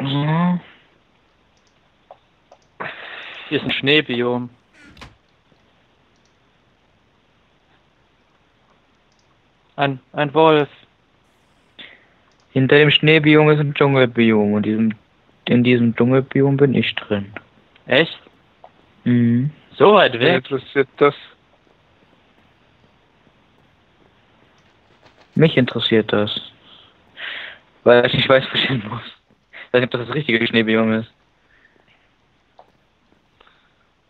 Ja. Hier ist ein Schneebiom. Ein Wolf. Hinter dem Schneebiom ist ein Dschungelbiom und in diesem Dschungelbiom bin ich drin. Echt? Mhm. So weit weg. Wer interessiert das? Mich interessiert das. Weil ich nicht weiß, was ich hin muss. Ich weiß nicht, ob das das richtige Schneebiom ist.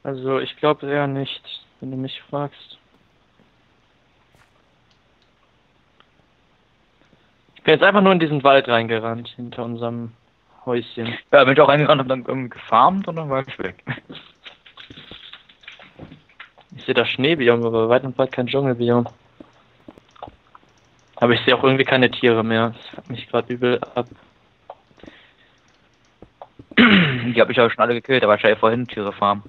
Also, ich glaube eher nicht, wenn du mich fragst. Ich bin jetzt einfach nur in diesen Wald reingerannt, hinter unserem Häuschen. Ja, bin ich auch reingerannt und dann irgendwie gefarmt und dann war ich weg. Ich sehe das Schneebiom, aber weit und breit kein Dschungelbiom. Aber ich sehe auch irgendwie keine Tiere mehr. Das fuckt mich gerade übel ab. Die habe ich auch schon alle gekillt, aber ich habe ja vorhin Tiere farmen.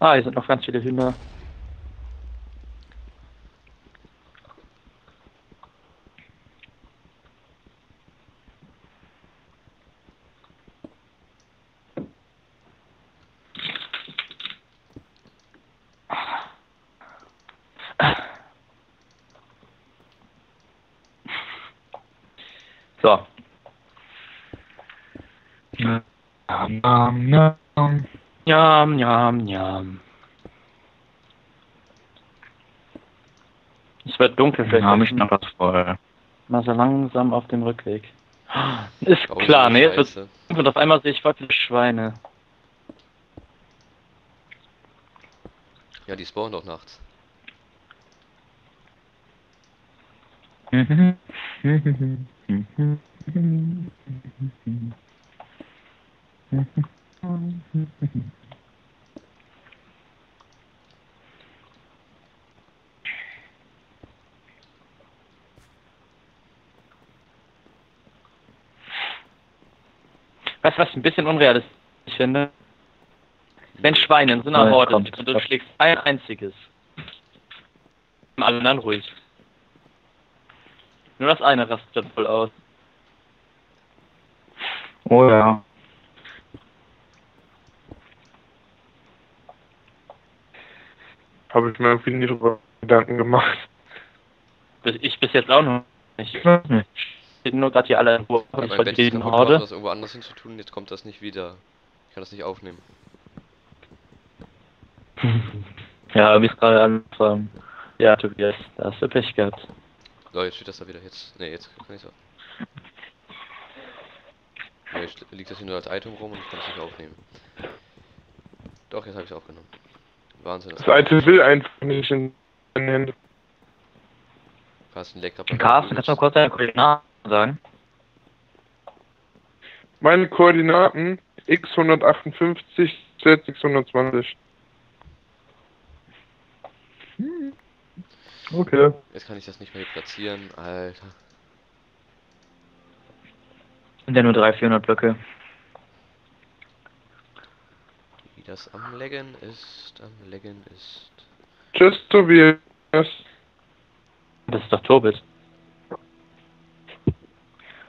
Ah, hier sind noch ganz viele Hühner. So. Njam, njam, njam. Es wird dunkel, vielleicht habe ich noch was voll. Mal so langsam auf dem Rückweg. Ist klar, ne? Jetzt wird's dunkel und auf einmal sehe ich voll viele Schweine. Ja, die spawnen doch nachts. Weißt du, was ich ein bisschen unrealistisch finde? Wenn Schweine in so einer Horde sind und du schlägst ein einziges, alle anderen ruhig. Nur das eine rastet voll aus. Oh ja. Habe ich mir irgendwie nicht drüber Gedanken gemacht. Ich bis jetzt auch noch nicht. Sind nur gerade hier alle in Ruhe. Ja, ich wollte diesen Horde. Das irgendwo anders hin zu tun, jetzt kommt das nicht wieder. Ich kann das nicht aufnehmen. Ja, wie es gerade anfangen. Ja, Tobias, da hast du Pech gehabt. So, jetzt steht das da wieder. Jetzt. Ne, jetzt kann ich es auch. Ne, liegt das hier nur als Item rum und ich kann es nicht aufnehmen. Doch, jetzt habe ich es aufgenommen. Wahnsinn. Das Item will einfach nicht in den Händen. Carsten, Carsten, kannst du noch kurz deine Koordinaten sagen? Meine Koordinaten x158, z620. Okay. Jetzt kann ich das nicht mehr platzieren, Alter. Und dann nur 300-400 Blöcke. Wie das am Laggen ist, Tschüss, Tobias. Das ist doch Tobias.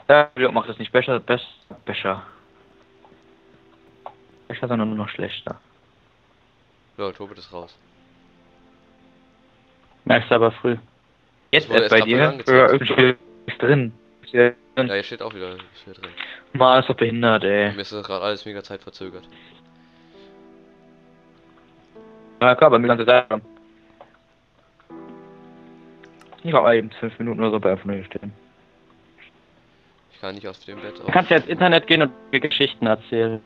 Ja, macht das nicht besser, besser, sondern nur noch schlechter. Ja, Tobias ist raus. Merkst du aber früh. Jetzt erst bei dir? Ja, ist drin. Ja, hier steht auch wieder drin. Mann, ist doch behindert, ey. Mir ist das gerade alles mega Zeit verzögert. Na klar, bei mir ganze Zeit. Ich war eben 5 Minuten oder so bei F0 stehen. Ich kann nicht aus dem Bett raus. Du kannst ja ins Internet gehen und Geschichten erzählen.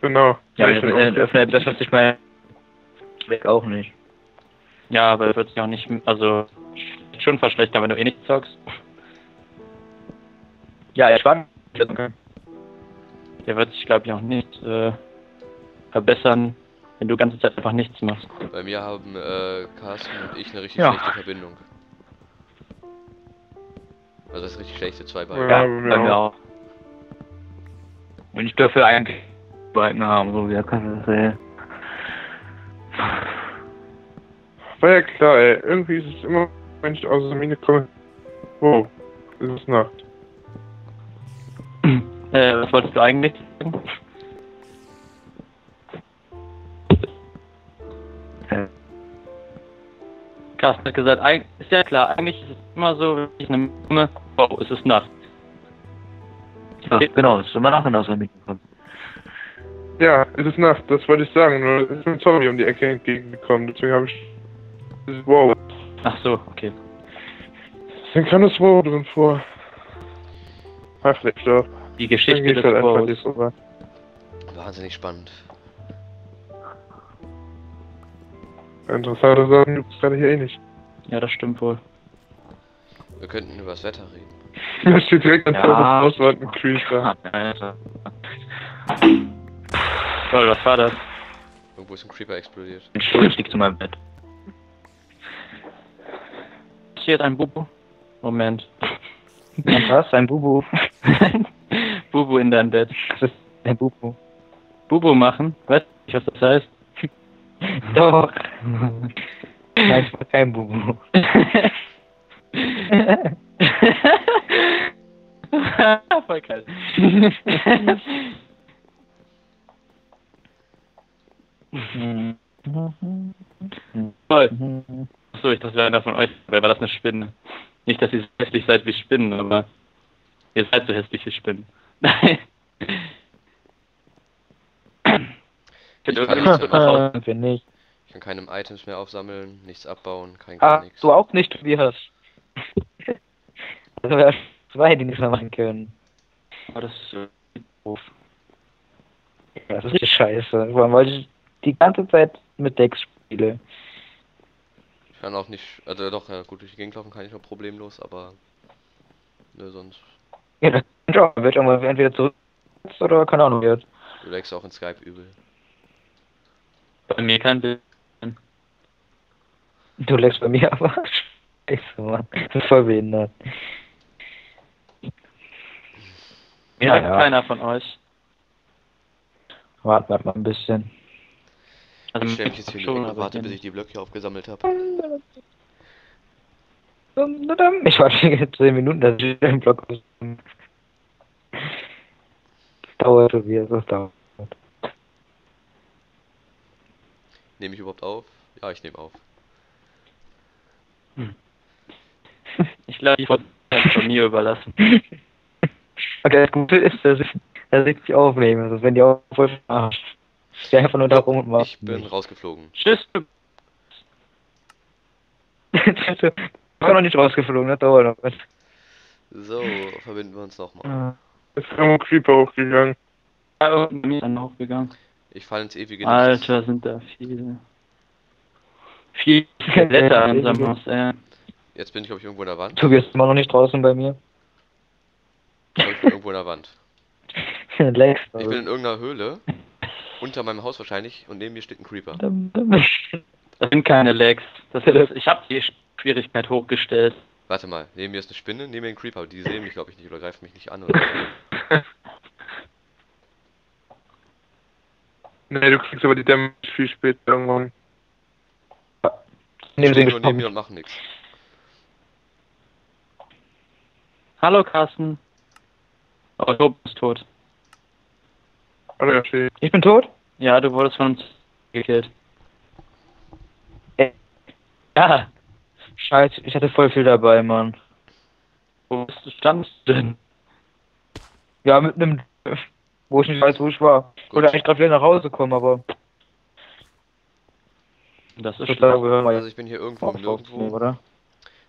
Genau. Ja, wenn ich das Internet öffne, das hört sich mal weg auch nicht. Ja, aber das wird sich auch nicht, also schon verschlechtern, wenn du eh nicht zockst. Ja, er schwankt. Der wird sich, glaube ich, auch nicht verbessern, wenn du die ganze Zeit einfach nichts machst. Bei mir haben Carsten und ich eine richtig schlechte Verbindung. Also das ist richtig schlechte zwei Balken. Ja, bei mir auch. Wenn ich dafür eigentlich Balken haben, so wie er kann das sehen. war ja klar, ey. Irgendwie ist es immer, wenn ich aus der Mine komme. Wow, es ist Nacht. Was wolltest du eigentlich sagen? Carsten hat gesagt, ist ja klar, eigentlich ist es immer so, wenn ich eine Mine, wow, es ist Nacht. Ja, genau, es ist immer Nacht, wenn du aus der Mine kommst. Ja, es ist Nacht, das wollte ich sagen, nur es ist ein Zombie um die Ecke entgegengekommen, deswegen habe ich... Wow. Ach so, okay. Dann kann das Wow drin vor. Ach, Flipstop. Die Geschichte des Wow. Wahnsinnig spannend. Interessante Sachen gibt es gerade hier eh nicht. Ja, das stimmt wohl. Wir könnten über das Wetter reden. Das steht direkt an ja. Auswand im Creeper. Toll, was war das? Irgendwo ist ein Creeper explodiert. Entschuldigung, ich lieg zu meinem Bett. Hier ist ein Bubu. Moment. Was? Ein Bubu? Bubu in deinem Bett. Das ist ein Bubu. Bubu machen? Weißt du nicht, was das heißt? Doch. Nein, ich war kein Bubu. Voll geil. Voll. Achso, ich dachte, einer von euch, weil war das eine Spinne. Nicht, dass ihr so hässlich seid wie Spinnen, aber ihr seid so hässlich wie Spinnen. Nein. Ich kann keine Items mehr aufsammeln, nichts abbauen, kein gar nichts. Du auch nicht, Tobias. Das wäre zwei, die nichts mehr machen können. Aber das ist so doof. Das ist richtig scheiße. Warum wollte ich die ganze Zeit mit Decks spielen? Ich kann auch nicht, also doch, ja, gut, durch die Gegend laufen kann ich noch problemlos, aber ne, sonst. Ja, das kann ich auch. Wird irgendwann entweder zurück oder keine Ahnung wird. Du legst auch in Skype übel. Bei mir kein Bild. Du legst bei mir aber scheiße, Mann. Das ist voll behindert. Ja, ja. Keiner von euch. Warte mal ein bisschen. Also, ich stelle mich jetzt hier schon, aber warte, bis ich die Blöcke aufgesammelt habe. Ich warte hier 10 Minuten, dass ich den Block aufsammle. Das dauert, Tobias, das dauert. Nehme ich überhaupt auf? Ja, ich nehme auf. Hm. Ich glaube, ich wollte es von mir überlassen. Okay, das Gute ist, dass ich... Da sieht sich aufnehmen, also wenn die auch voll verarscht. Ich stehe einfach nur da rum und mach. Ich bin rausgeflogen. Tschüss. Ich bin noch nicht rausgeflogen, das dauert noch was. So, verbinden wir uns nochmal. Ist irgendwo ein Creeper hochgegangen. Ja, mir ist dann hochgegangen. Ich falle ins ewige Nichts. Alter, sind da viele. Viele Blätter an unserem Haus, ey. Jetzt bin ich, glaube ich, irgendwo in der Wand. Du bist immer noch nicht draußen bei mir. Ich bin irgendwo in der Wand. Ich bin in irgendeiner Höhle, unter meinem Haus wahrscheinlich, und neben mir steht ein Creeper. Das sind keine Lags. Ich habe die Schwierigkeit hochgestellt. Warte mal, neben mir ist eine Spinne, neben mir ein Creeper. Die sehen mich, glaube ich, nicht oder greifen mich nicht an. Oder so. Nee, du kriegst aber die Dämme viel später irgendwann. Die stehen nur neben mir und machen nichts. Hallo, Carsten. Oh, du bist tot. Ich bin tot? Ja, du wurdest von uns gekillt. Ja. Scheiße, ich hatte voll viel dabei, Mann. Wo bist du standst denn? Ja, mit einem... Wo ich nicht weiß, wo ich war. Gut. Oder eigentlich gerade wieder nach Hause kommen, aber... Das ist schlimm. Also ich bin hier irgendwo im Nirgendwo, oder?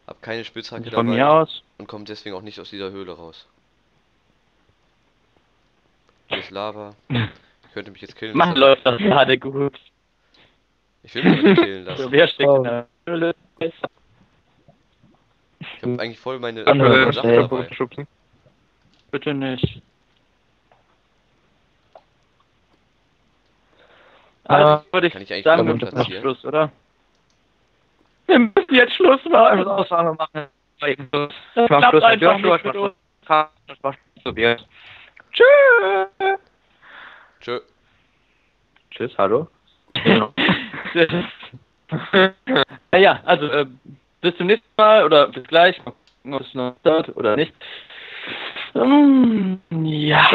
Hab keine Spitzhacke dabei. Von mir aus. Und komme deswegen auch nicht aus dieser Höhle raus. Hier ist Lava. Ich könnte mich jetzt killen lassen. Mann, läuft das gerade gut. Ich will mich nicht killen lassen. Wer steckt in der Höhle? Ich hab eigentlich voll meine Sachen dabei. Bitte nicht. Also würde ich sagen, wir müssen jetzt Schluss, oder? Wir müssen jetzt Schluss machen. Wir müssen Ausnahme machen. Ich mach Schluss mit Joshua, ich mach Schluss mit Carsten, ich mach Schluss mit Tobias. Tschö! Tschö. Tschüss, hallo? Tschüss. Naja, also bis zum nächsten Mal oder bis gleich. Mal gucken, ob es noch dauert oder nicht. Ja.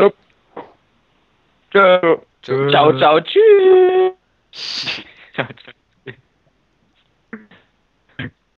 Ciao. Ciao, ciao, tschüss. Ciao, ciao.